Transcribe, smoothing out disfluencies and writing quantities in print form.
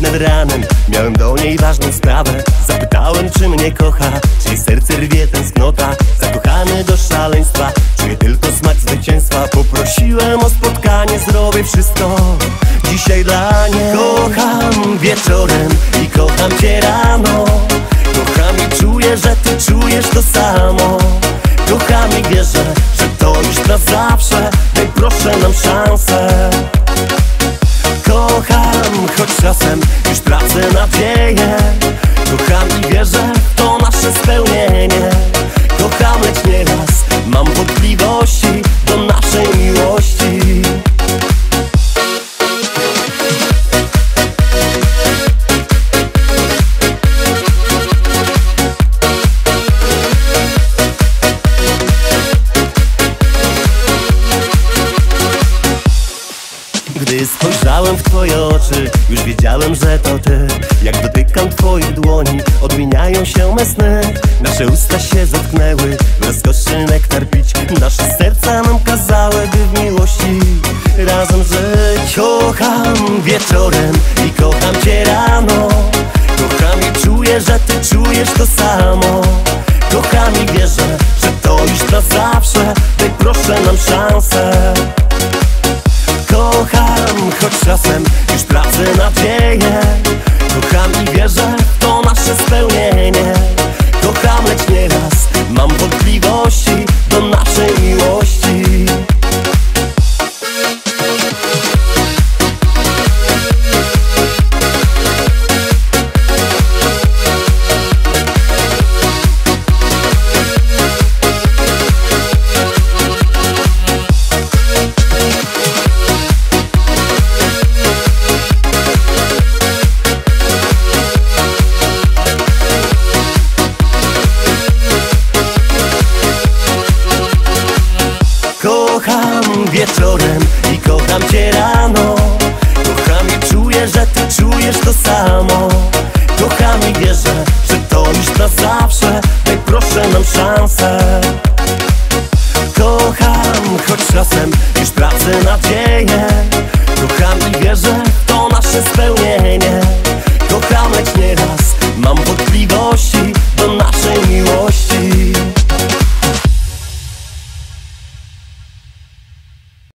nad ranem miałem do niej ważną sprawę. Zapytałem, czy mnie kocha, czy jej serce rwie tęsknota. Zakochany do szaleństwa, czuję tylko smak zwycięstwa. Poprosiłem o spotkanie, zrobię wszystko dzisiaj dla niej. Kocham wieczorem i kocham cię rano. Kocham i czuję, że ty czujesz to samo. Kocham i wierzę, że to już na zawsze. Daj proszę nam szansę. Kocham, choć czasem już tracę nadzieję. Kocham i wierzę, to nasze spełnienie. Kocham, lecz nieraz mam wątpliwości do naszej miłości. Gdy spojrzałem w twoje oczy, już wiedziałem, że to ty. Jak dotykam twoich dłoni, odmieniają się me sny. Nasze usta się zatknęły, w rozkoszy nektar pić. Nasze serca nam kazały, by w miłości razem żyć. Kocham wieczorem i kocham cię rano. Kocham i czuję, że ty czujesz to samo. Kocham i wierzę, że to już na zawsze. Daj proszę nam szansę. Kocham, choć czasem już tracę nadzieję. Kocham i wierzę, to nasze spełnienie. Kocham, lecz nieraz mam wątpliwości do naszej miłości. Kocham wieczorem i kocham cię rano. Kocham i czuję, że ty czujesz to samo. Kocham i wierzę, że to już na zawsze. Daj proszę nam szansę. Kocham, choć czasem już tracę nadzieję. Kocham i wierzę.